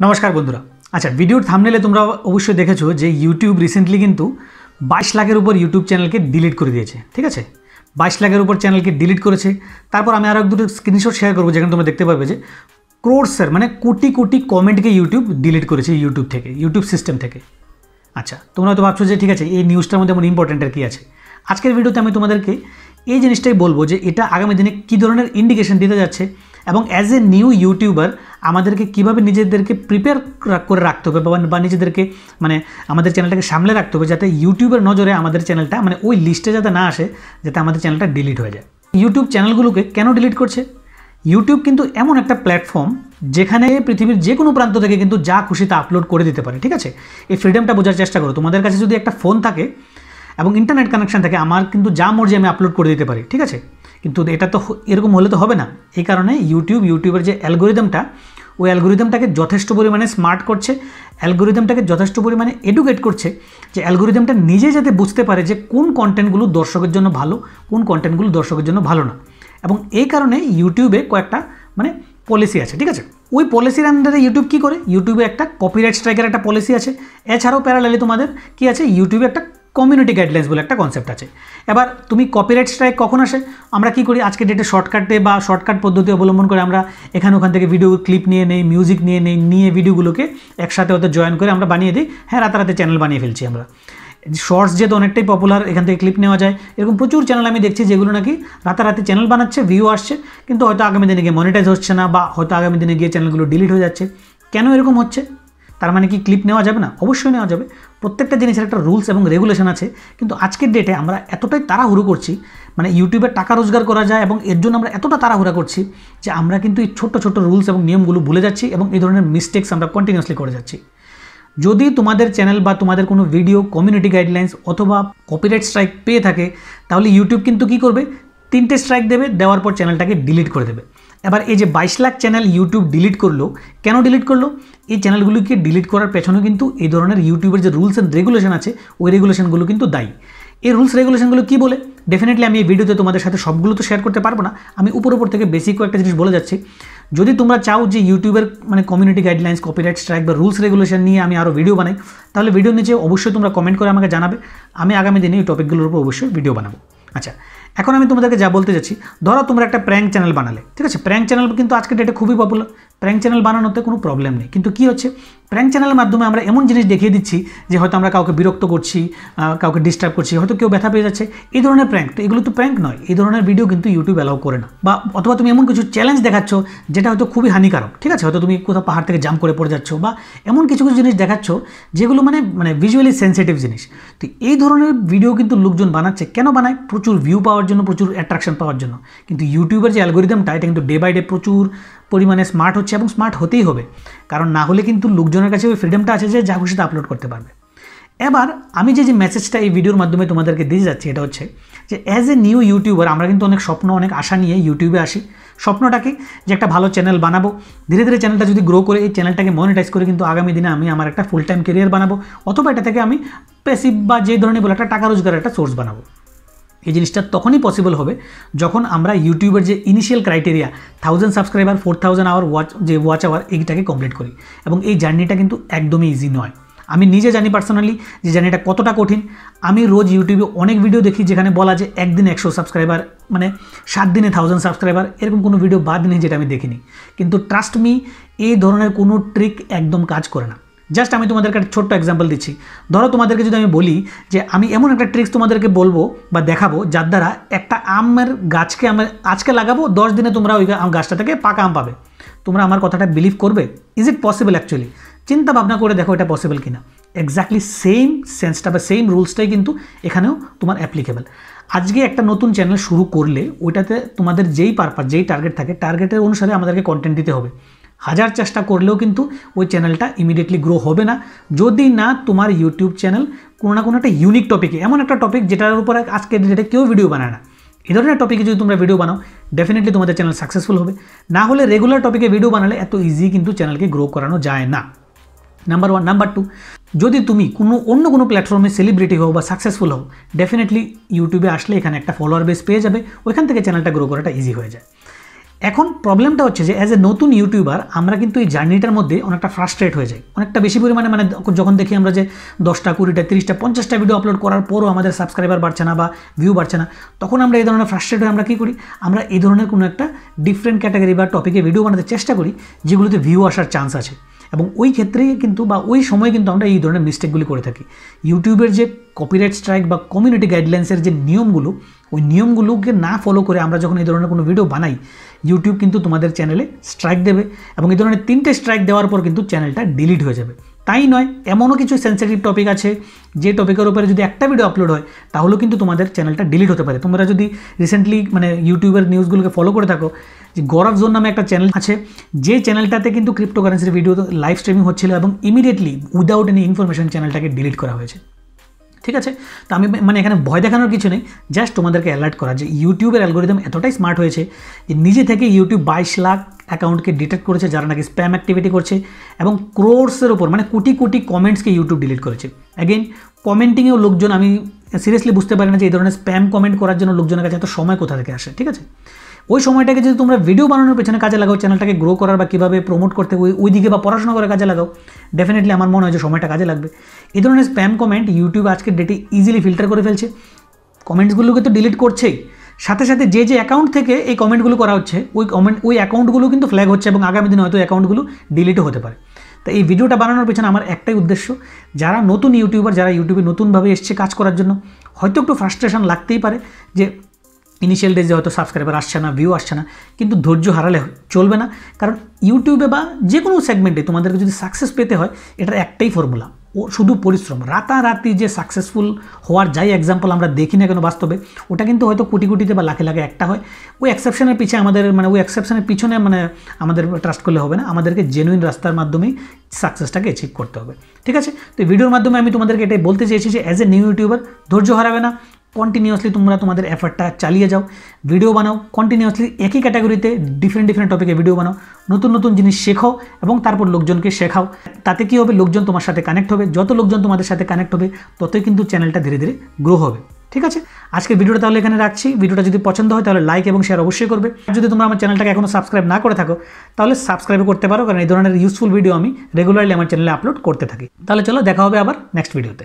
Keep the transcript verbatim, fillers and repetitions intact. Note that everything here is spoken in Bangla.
नमस्कार बंधुरा अच्छा भिडियोर थामनेले तुम्हारा अवश्य देखेछो जे यूट्यूब रिसेंटली किन्तु बाईश लाखेर ऊपर यूट्यूब चैनल के डिलीट कर दिए ठीक है बाईश लाखेर ऊपर चैनल के डिलीट करेछे तारपर आमी आरो एक दुटो स्क्रीनशॉट शेयर करब जेखाने तोमरा देखते पाबे जे क्रोर्सेर माने कोटी कोटी कमेंट के यूट्यूब डिलीट करेछे यूट्यूब थेके यूट्यूब सिस्टेम थेके अच्छा तोमरा तो भाबछो जे ठीक आछे ए निउजटार मध्ये एमन इम्पोर्टेंट कि आछे आजकेर भिडियोते आमी तोमादेरके এই জিনিসটাই বলবো যে এটা আগামী দিনে কি ধরনের ইন্ডিকেশন দিতে যাচ্ছে এবং অ্যাজ এ নিউ ইউটিউবার আমাদেরকে কিভাবে নিজেদেরকে প্রিপেয়ার করে রাখতে হবে বা নিজেদেরকে মানে আমাদের চ্যানেলটাকে সামলে রাখতে হবে যাতে ইউটিউবের নজরে আমাদের চ্যানেলটা মানে ওই লিস্টে যাতে না আসে যাতে আমাদের চ্যানেলটা ডিলিট হয়ে যায়। ইউটিউব চ্যানেলগুলোকে কেন ডিলিট করছে? ইউটিউব কিন্তু এমন একটা প্ল্যাটফর্ম যেখানে পৃথিবীর যে কোনো প্রান্ত থেকে কিন্তু যা খুশি তা আপলোড করে দিতে পারে ঠিক আছে। এই ফ্রিডমটা বোঝার চেষ্টা করো। তোমাদের কাছে যদি একটা ফোন থাকে और इंटरनेट कनेक्शन थे क्योंकि जा मर्जी हमें अपलोड कर दीते ठीक है क्योंकि ये तो एरक हम तो है ना ये कारण यूट्यूब यूट्यूबर जो अलगोरिदमटा वो अलगोरिदमटा के जथेष्ट परिमाणे स्मार्ट कर अलगोरिदमटा के जथेष्ट परिमाणे एडुकेट कर अलगोरिदमटा निजे जाते बुझते पारे कौन कन्टेंटगुलो दर्शक जन्य भालो कौन कन्टेंटगुलो दर्शक जन्य भालो ना और ये कारण यूट्यूबे कयेकटा माने पलिसी आछे ठीक है ওই পলিসির আন্ডারে ইউটিউব কি করে ইউটিউবে একটা কপিরাইট স্ট্রাইকের একটা পলিসি আছে এছাড়াও প্যারালালি তোমাদের কি আছে ইউটিউবে একটা কমিউনিটি গাইডলাইন্স বলে একটা কনসেপ্ট আছে। এবার তুমি কপিরাইট স্ট্রাইক কখন আসে আমরা কি করি আজকে ডেটে শর্টকাটে বা শর্টকাট পদ্ধতি অবলম্বন করে আমরা এখানে ওখান থেকে ভিডিও ক্লিপ নিয়ে নেই মিউজিক নিয়ে নেই নিয়ে ভিডিওগুলোকে একসাথে হয়তো জয়েন করে আমরা বানিয়ে দিই হ্যাঁ রাতারাতি চ্যানেল বানিয়ে ফেলছি আমরা শর্টস যেহেতু অনেকটাই পপুলার এখান থেকে ক্লিপ নেওয়া যায় এরকম প্রচুর চ্যানেল আমি দেখছি যেগুলো নাকি রাতারাতি চ্যানেল বানাচ্ছে ভিউ আসছে কিন্তু হয়তো আগামী দিনে গিয়ে মনিটাইজ হচ্ছে না বা হয়তো আগামী দিনে গিয়ে চ্যানেলগুলো ডিলিট হয়ে যাচ্ছে। কেন এরকম হচ্ছে তার মানে কি ক্লিপ নেওয়া যাবে না? অবশ্যই নেওয়া যাবে। প্রত্যেকটা জিনিসের একটা রুলস এবং রেগুলেশন আছে কিন্তু আজকের ডেটে আমরা এতটাই তাড়াহুড়ো করছি মানে ইউটিউবে টাকা রোজগার করা যায় এবং এর জন্য আমরা এতটা তাড়াহুড়া করছি যে আমরা কিন্তু এই ছোটো ছোটো রুলস এবং নিয়মগুলো ভুলে যাচ্ছি এবং এই ধরনের মিস্টেক্স আমরা কন্টিনিউয়াসলি করে যাচ্ছি। যদি তোমাদের চ্যানেল বা তোমাদের কোনো ভিডিও কমিউনিটি গাইডলাইন্স অথবা কপিরাইট স্ট্রাইক পেয়ে থাকে তাহলে ইউটিউব কিন্তু কী করবে তিনটে স্ট্রাইক দেবে দেওয়ার পর চ্যানেলটাকে ডিলিট করে দেবে। এবার এই যে বাইশ লাখ চ্যানেল ইউটিউব ডিলিট করলো কেন ডিলিট করলো এই চ্যানেলগুলোকে ডিলিট করার পেছনেও কিন্তু এই ধরনের ইউটিউবের যে রুলস অ্যান্ড রেগুলেশন আছে ওই রেগুলেশনগুলো কিন্তু দায়ী। এই রুলস রেগুলেশনগুলো কী বলে ডেফিনেটলি আমি এই ভিডিওতে তোমাদের সাথে সবগুলো তো শেয়ার করতে পারবো না আমি উপর উপর থেকে বেসিক একটা জিনিস বলে যাচ্ছি। যদি তোমরা চাও যে ইউটিউবের মানে কমিউনিটি গাইডলাইন্স কপিরাইট স্ট্রাইক বা রুলস রেগুলেশন নিয়ে আমি আরও ভিডিও বানাই তাহলে ভিডিওর নিচে অবশ্যই তোমরা কমেন্ট করে আমাকে জানাবে আমি আগামী দিনে এই টপিকগুলোর উপর অবশ্যই ভিডিও বানাবো। আচ্ছা এখন আমি তোমাদেরকে যা বলতে যাচ্ছি ধরো তোমরা একটা প্র্যাঙ্ক চ্যানেল বানালে ঠিক আছে প্র্যাঙ্ক চ্যানেল কিন্তু আজকে ডেটে খুবই পপুলার প্র্যাঙ্ক চ্যানেল বানানোতে কোনো প্রবলেম নেই কিন্তু কী হচ্ছে প্র্যাঙ্ক চ্যানেলের মাধ্যমে আমরা এমন জিনিস দেখিয়ে দিচ্ছি যে হয়তো আমরা কাউকে বিরক্ত করছি কাউকে ডিস্টার্ব করছি হয়তো কেউ ব্যথা পেয়ে যাচ্ছে এই ধরনের প্র্যাঙ্ক তো এগুলো তো প্র্যাঙ্ক নয় এই ধরনের ভিডিও কিন্তু ইউটিউব অ্যালাউ করে না বা অথবা তুমি এমন কিছু চ্যালেঞ্জ দেখাচ্ছ যেটা হয়তো খুবই হানিকারক ঠিক আছে হয়তো তুমি কোথাও পাহাড় থেকে জাম্প করে পড়ে যাচ্ছ বা এমন কিছু কিছু জিনিস দেখাচ্ছ যেগুলো মানে মানে ভিজুয়ালি সেন্সিটিভ জিনিস তো এই ধরনের ভিডিও কিন্তু লোকজন বানাচ্ছে কেন বানায় প্রচুর ভিউ পাওয়ার জন্য প্রচুর অ্যাট্রাকশন পাওয়ার জন্য কিন্তু ইউটিউবের যে অ্যালগরিদমটা এটা কিন্তু ডে বাই ডে প্রচুর পরিমাণে স্মার্ট হচ্ছে এবং স্মার্ট হতেই হবে কারণ না হলে কিন্তু লোকজনের কাছে ওই ফ্রিডমটা আছে যে যা খুশি তা আপলোড করতে পারবে। এবার আমি যে যে মেসেজটা এই ভিডিওর মাধ্যমে তোমাদেরকে দিয়ে যাচ্ছি এটা হচ্ছে যে অ্যাজ এ নিউ ইউটিউবার আমরা কিন্তু অনেক স্বপ্ন অনেক আশা নিয়ে ইউটিউবে আসি স্বপ্নটাকে যে একটা ভালো চ্যানেল বানাবো ধীরে ধীরে চ্যানেলটা যদি গ্রো করে এই চ্যানেলটাকে মনিটাইজ করে কিন্তু আগামী দিনে আমি আমার একটা ফুল টাইম ক্যারিয়ার বানাবো অথবা এটা থেকে আমি প্যাসিভ বা যে ধরনের বলে একটা টাকা রোজগারের একটা সোর্স বানাবো। এই জিনিসটা তখনই পসিবল হবে যখন আমরা ইউটিউবের যে initial criteria thousand subscriber four thousand hour watch যে ওয়াচ আওয়ার এইটাকে কমপ্লিট করি এবং এই জার্নিটা কিন্তু একদমই ইজি নয়। আমি নিজে জানি পার্সোনালি যে জার্নিটা কতটা কঠিন। আমি রোজ ইউটিউবে অনেক ভিডিও দেখি যেখানে বলা যে একদিন একশো সাবস্ক্রাইবার মানে সাত দিনে থাউজেন্ড সাবস্ক্রাইবার এরকম কোনো ভিডিও বাদ নেই যেটা আমি দেখিনি কিন্তু ট্রাস্ট মি এই ধরনের কোনো ট্রিক একদম কাজ করে না। জাস্ট আমি তোমাদেরকে একটা ছোট্ট এক্সাম্পল দিচ্ছি ধরো তোমাদেরকে যদি আমি বলি যে আমি এমন একটা ট্রিক্স তোমাদেরকে বলবো বা দেখাবো যার দ্বারা একটা আমের গাছকে আমি আজকে লাগাবো দশ দিনে তোমরা ওই গাছটা থেকে পাকা আম পাবে তোমরা আমার কথাটা বিলিভ করবে? Is it possible? অ্যাকচুয়ালি চিন্তা ভাবনা করে দেখো এটা পসিবল কিনা। এক্স্যাক্টলি সেম সেন্সটা বা সেম রুলসটাই কিন্তু এখানেও তোমার অ্যাপ্লিকেবল। আজকে একটা নতুন চ্যানেল শুরু করলে ওইটাতে তোমাদের যেই পারপাস যেই টার্গেট থাকে টার্গেটের অনুসারে আমাদেরকে কন্টেন্ট দিতে হবে। হাজার চেষ্টা করলেও কিন্তু ওই চ্যানেলটা ইমিডিয়েটলি গ্রো হবে না যদি না তোমার ইউটিউব চ্যানেল কোনো না কোনো একটা ইউনিক টপিকে এমন একটা টপিক যেটার উপরে আজকে ডেটে কেউ ভিডিও বানায় না এই ধরনের টপিকে যদি তোমরা ভিডিও বানাও ডেফিনেটলি তোমাদের চ্যানেল সাকসেসফুল হবে। না হলে রেগুলার টপিকে ভিডিও বানালে এত ইজি কিন্তু চ্যানেলকে গ্রো করানো যায় না। Number one. নাম্বার টু, যদি তুমি কোনো অন্য কোনো প্ল্যাটফর্মে সেলিব্রিটি হও বা সাকসেসফুল হও ডেফিনেটলি ইউটিউবে আসলে এখানে একটা ফলোয়ার বেস পেয়ে যাবে ওইখান থেকে চ্যানেলটা গ্রো করাটা ইজি হয়ে যায়। এখন প্রবলেমটা হচ্ছে যে অ্যাজ এ নতুন ইউটিউবার আমরা কিন্তু এই জার্নিটার মধ্যে অনেকটা ফ্রাস্ট্রেট হয়ে যাই, অনেকটা বেশি পরিমাণে। মানে যখন দেখি আমরা যে দশটা কুড়িটা তিরিশটা পঞ্চাশটা ভিডিও আপলোড করার পরও আমাদের সাবস্ক্রাইবার বাড়ছে না বা ভিউ বাড়ছে না, তখন আমরা এই ধরনের ফ্রাস্ট্রেট হয়ে আমরা কী করি, আমরা এই ধরনের কোনো একটা ডিফারেন্ট ক্যাটাগরি বা টপিকে ভিডিও বানাতে চেষ্টা করি যেগুলোতে ভিউ আসার চান্স আছে। এবং ওই ক্ষেত্রেই কিন্তু বা ওই সময় কিন্তু আমরা এই ধরনের মিস্টেকগুলি করে থাকি। ইউটিউবের যে কপিরাইট স্ট্রাইক বা কমিউনিটি গাইডলাইন্সের যে নিয়মগুলো, ওই নিয়মগুলোকে না ফলো করে আমরা যখন এই ধরনের কোনো ভিডিও বানাই, ইউটিউব কিন্তু তোমাদের চ্যানেলে স্ট্রাইক দেবে এবং এই ধরনের তিনটে স্ট্রাইক দেওয়ার পর কিন্তু চ্যানেলটা ডিলিট হয়ে যাবে। তাই নয়, এমনও কিছু সেন্সিটিভ টপিক আছে যে টপিকের উপরে যদি একটা ভিডিও আপলোড হয় তাহলেও কিন্তু তোমাদের চ্যানেলটা ডিলিট হতে পারে। তোমরা যদি রিসেন্টলি মানে ইউটিউবের নিউজগুলোকে ফলো করে থাকো, যে গৌরব জোন নামে একটা চ্যানেল আছে, যে চ্যানেলটাতে কিন্তু ক্রিপ্টোকারেন্সির ভিডিও লাইভ স্ট্রিমিং হচ্ছিল এবং ইমিডিয়েটলি উইদাউট এনি ইনফরমেশন চ্যানেলটাকে ডিলিট করা হয়েছে। ঠিক আছে, তো আমি মানে এখানে ভয় দেখানোর কিছু নেই, জাস্ট তোমাদেরকে অ্যালার্ট করা যে ইউটিউবের অ্যালগোরিদম এতটাই স্মার্ট হয়েছে যে নিজে থেকে ইউটিউব বাইশ লাখ অ্যাকাউন্টকে ডিটেক্ট করেছে যারা নাকি স্প্যাম অ্যাক্টিভিটি করছে, এবং ক্রোর্সের ওপর মানে কোটি কোটি কমেন্টসকে ইউটিউব ডিলিট করেছে। অ্যাগেন কমেন্টিংয়েও লোকজন, আমি সিরিয়াসলি বুঝতে পারি না যে এই ধরনের স্প্যাম কমেন্ট করার জন্য লোকজনের কাছে এত সময় কোথা থেকে আসে। ঠিক আছে, ওই সময়টাকে যদি তোমরা ভিডিও বানানোর পেছনে কাজে লাগাও, চ্যানেলটাকে গ্রো করার বা কীভাবে প্রমোট করতে ওই ওই দিকে বা পড়াশোনা করে কাজে লাগাও, ডেফিনেটলি আমার মনে হয় যে সময়টা কাজে লাগবে। এই ধরনের স্প্যাম কমেন্ট ইউটিউব আজকের ডেটে ইজিলি ফিল্টার করে ফেলছে, কমেন্টসগুলোকে তো ডিলিট করছেই, সাথে সাথে যে যে অ্যাকাউন্ট থেকে এই কমেন্টগুলো করা হচ্ছে ওই কমেন্ট ওই অ্যাকাউন্টগুলো কিন্তু ফ্ল্যাগ হচ্ছে এবং আগামী দিনে হয়তো অ্যাকাউন্টগুলো ডিলিটও হতে পারে। তো এই ভিডিওটা বানানোর পেছনে আমার একটাই উদ্দেশ্য, যারা নতুন ইউটিউবার, যারা ইউটিউবে নতুনভাবে এসছে কাজ করার জন্য, হয়তো একটু ফ্রাস্ট্রেশন লাগতেই পারে যে ইনিশিয়াল ডেজে হয়তো সাবস্ক্রাইবার আসছে না, ভিউ আসছে না, কিন্তু ধৈর্য হারালে চলবে না। কারণ ইউটিউবে বা যে কোনো সেগমেন্টে তোমাদেরকে যদি সাকসেস পেতে হয়, এটার একটাই ফর্মুলা, ও শুধু পরিশ্রম। রাতারাতি যে সাকসেসফুল হওয়ার যাই এক্সাম্পল আমরা দেখি না কেন বাস্তবে, ওটা কিন্তু হয়তো কোটি কোটিতে বা লাখে লাখে একটা হয়। ওই এক্সেপশনের পিছনে আমাদের মানে ওই এক্সেপশনের পিছনে মানে আমাদের ট্রাস্ট করলে হবে না, আমাদেরকে জেনুইন রাস্তার মাধ্যমেই সাকসেসটাকে অ্যাচিভ করতে হবে। ঠিক আছে, তো ভিডিওর মাধ্যমে আমি তোমাদেরকে এটাই বলতে চেয়েছি যে অ্যাজ এ নিউ ইউটিউবার ধৈর্য হারাবে না, কন্টিনিউয়াসলি তোমরা তোমাদের এফার্টটা চালিয়ে যাও, ভিডিও বানাও, কন্টিনিউয়াসলি একই ক্যাটাগরিতে ডিফারেন্ট ডিফারেন্ট টপিকে ভিডিও বানাও, নতুন নতুন জিনিস শেখাও এবং তারপর লোকজনকে শেখাও। তাতে কী হবে, লোকজন তোমার সাথে কানেক্ট হবে, যত লোকজন তোমাদের সাথে কানেক্ট হবে ততই কিন্তু চ্যানেলটা ধীরে ধীরে গ্রো হবে। ঠিক আছে, আজকের ভিডিওটা তাহলে এখানে রাখছি। ভিডিওটা যদি পছন্দ হয় তাহলে লাইক এবং শেয়ার অবশ্যই করবে। যদি তোমরা আমার চ্যানেলটাকে এখনও সাবস্ক্রাইব না করে থাকো তাহলে সাবস্ক্রাইব করতে পারো, কারণ এই ধরনের ইউজফুল ভিডিও আমি রেগুলারলি আমার চ্যানেলে আপলোড করতে থাকি। তাহলে চলো, দেখা হবে আবার নেক্সট ভিডিওতে।